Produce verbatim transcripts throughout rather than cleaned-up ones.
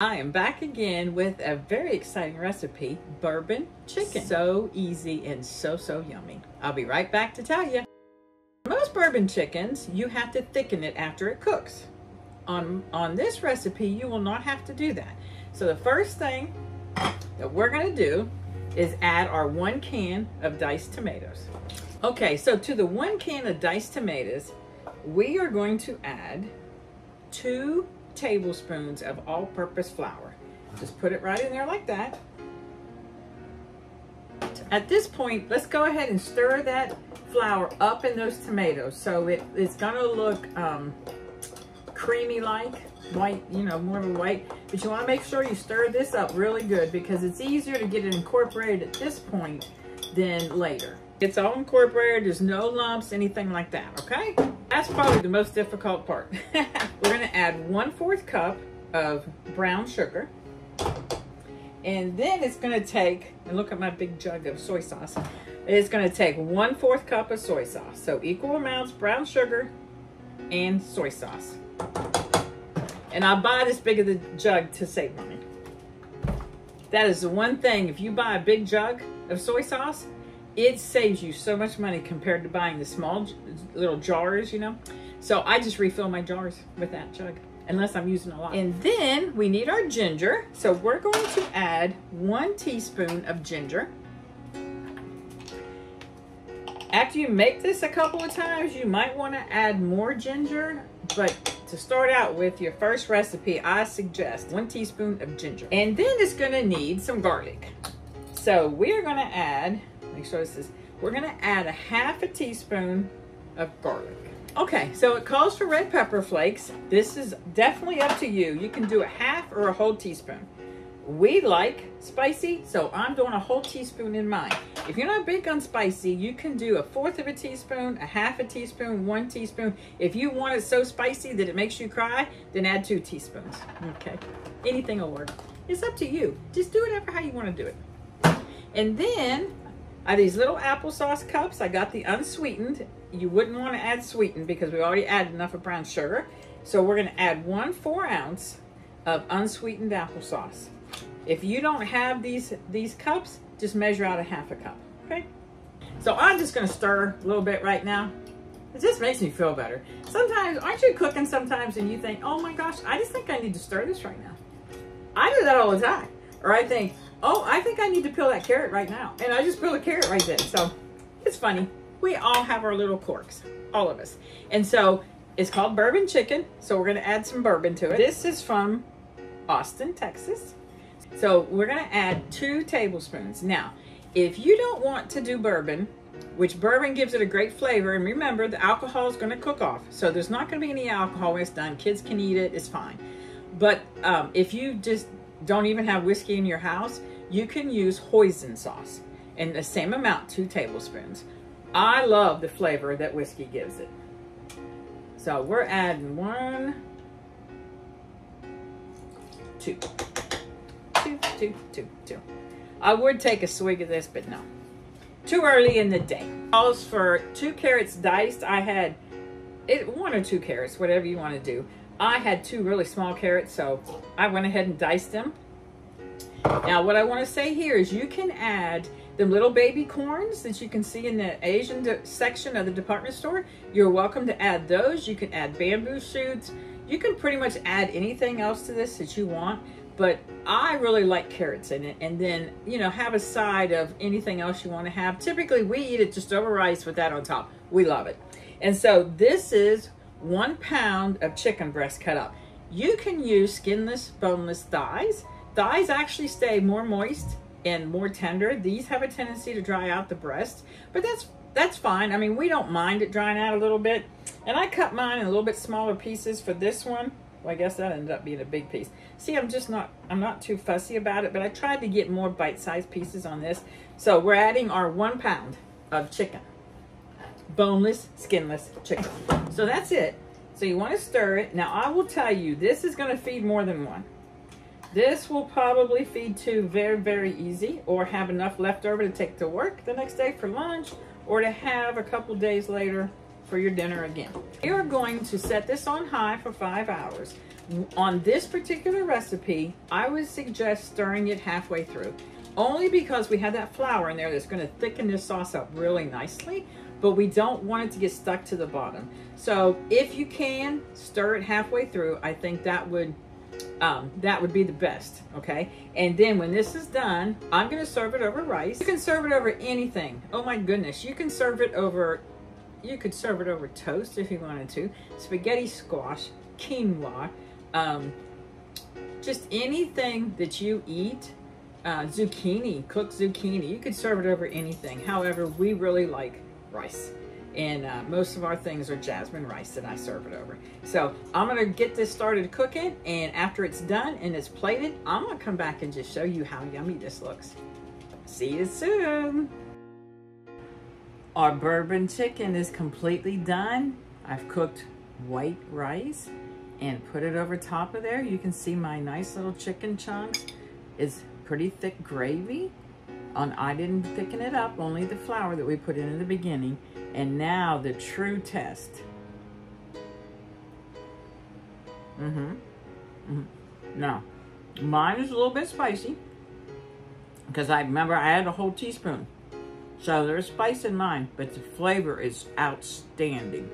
I am back again with a very exciting recipe, bourbon chicken. So easy and so, so yummy. I'll be right back to tell you. Most bourbon chickens, you have to thicken it after it cooks. On, on this recipe, you will not have to do that. So the first thing that we're gonna do is add our one can of diced tomatoes. Okay, so to the one can of diced tomatoes, we are going to add two tablespoons of all-purpose flour. Just put it right in there like that. At this point, let's go ahead and stir that flour up in those tomatoes so it, it's gonna look um, creamy-like, white, you know, more of a white, but you wanna make sure you stir this up really good because it's easier to get it incorporated at this point than later. It's all incorporated, there's no lumps, anything like that, okay? That's probably the most difficult part. We're gonna add one-fourth cup of brown sugar. And then it's gonna take, and look at my big jug of soy sauce. It's gonna take one-fourth cup of soy sauce. So equal amounts brown sugar and soy sauce. And I buy this big of the jug to save money. That is the one thing, if you buy a big jug of soy sauce, it saves you so much money compared to buying the small little jars, you know? So I just refill my jars with that jug, unless I'm using a lot. And then we need our ginger. So we're going to add one teaspoon of ginger. After you make this a couple of times, you might want to add more ginger, but to start out with your first recipe, I suggest one teaspoon of ginger. And then it's going to need some garlic. So we're going to add Make sure this is, we're gonna add a half a teaspoon of garlic. Okay, so it calls for red pepper flakes. This is definitely up to you. You can do a half or a whole teaspoon. We like spicy, so I'm doing a whole teaspoon in mine. If you're not big on spicy, you can do a fourth of a teaspoon, a half a teaspoon, one teaspoon. If you want it so spicy that it makes you cry, then add two teaspoons, okay? Anything will work. It's up to you. Just do it how you wanna do it. And then, I have these little applesauce cups. I got the unsweetened. You wouldn't want to add sweetened because we already added enough of brown sugar. So we're going to add one four ounce of unsweetened applesauce. If you don't have these, these cups, just measure out a half a cup, okay? So I'm just going to stir a little bit right now. It just makes me feel better. Sometimes, aren't you cooking sometimes and you think, oh my gosh, I just think I need to stir this right now. I do that all the time. Or I think, oh, I think I need to peel that carrot right now. And I just peeled a carrot right then. So it's funny. We all have our little quirks, all of us. And so it's called bourbon chicken. So we're going to add some bourbon to it. This is from Austin, Texas. So we're going to add two tablespoons. Now, if you don't want to do bourbon, which bourbon gives it a great flavor. And remember, the alcohol is going to cook off. So there's not going to be any alcohol when it's done. Kids can eat it. It's fine. But um, if you just don't even have whiskey in your house, you can use hoisin sauce in the same amount, two tablespoons. I love the flavor that whiskey gives it. So we're adding one, two, two, two, two, two. I would take a swig of this, but no. Too early in the day. Calls for two carrots diced. I had it one or two carrots, whatever you want to do. I had two really small carrots, so I went ahead and diced them. Now, what I want to say here is you can add the little baby corns that you can see in the Asian section of the department store. You're welcome to add those. You can add bamboo shoots. You can pretty much add anything else to this that you want, but I really like carrots in it. And then, you know, have a side of anything else you want to have. Typically, we eat it just over rice with that on top. We love it. And so this is one pound of chicken breast cut up. You can use skinless, boneless thighs. Thighs actually stay more moist and more tender. These have a tendency to dry out the breast, but that's that's fine. I mean, we don't mind it drying out a little bit. And I cut mine in a little bit smaller pieces for this one. Well, I guess that ended up being a big piece. See, I'm just not, I'm not too fussy about it, but I tried to get more bite-sized pieces on this. So we're adding our one pound of chicken. Boneless, skinless chicken. So that's it. So you want to stir it. Now I will tell you, this is going to feed more than one. This will probably feed two very, very easy, or have enough left over to take to work the next day for lunch, or to have a couple days later for your dinner again. You're going to set this on high for five hours. on this particular recipe, I would suggest stirring it halfway through, only because we have that flour in there that's going to thicken this sauce up really nicely, but we don't want it to get stuck to the bottom. So if you can, stir it halfway through. I think that would um, that would be the best, okay? And then when this is done, I'm going to serve it over rice. You can serve it over anything. Oh my goodness, you can serve it over, you could serve it over toast if you wanted to, spaghetti squash, quinoa, um, just anything that you eat. Uh, zucchini, cooked zucchini. You could serve it over anything. However, we really like rice, and uh, most of our things are jasmine rice that I serve it over. So I'm going to get this started cooking, and after it's done and it's plated, I'm going to come back and just show you how yummy this looks. See you soon. Our bourbon chicken is completely done. I've cooked white rice and put it over top of there. You can see my nice little chicken chunks. It's pretty thick gravy. On, I didn't thicken it up, only the flour that we put in in the beginning. And now the true test. Mm-hmm. Mm-hmm. Now, mine is a little bit spicy because I remember I had a whole teaspoon. So there's spice in mine, but the flavor is outstanding.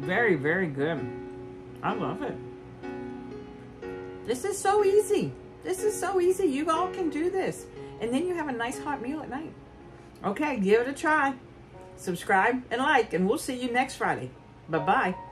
Very, very good. I love it. This is so easy. This is so easy. You all can do this. And then you have a nice hot meal at night. Okay, give it a try. Subscribe and like, and we'll see you next Friday. Bye-bye.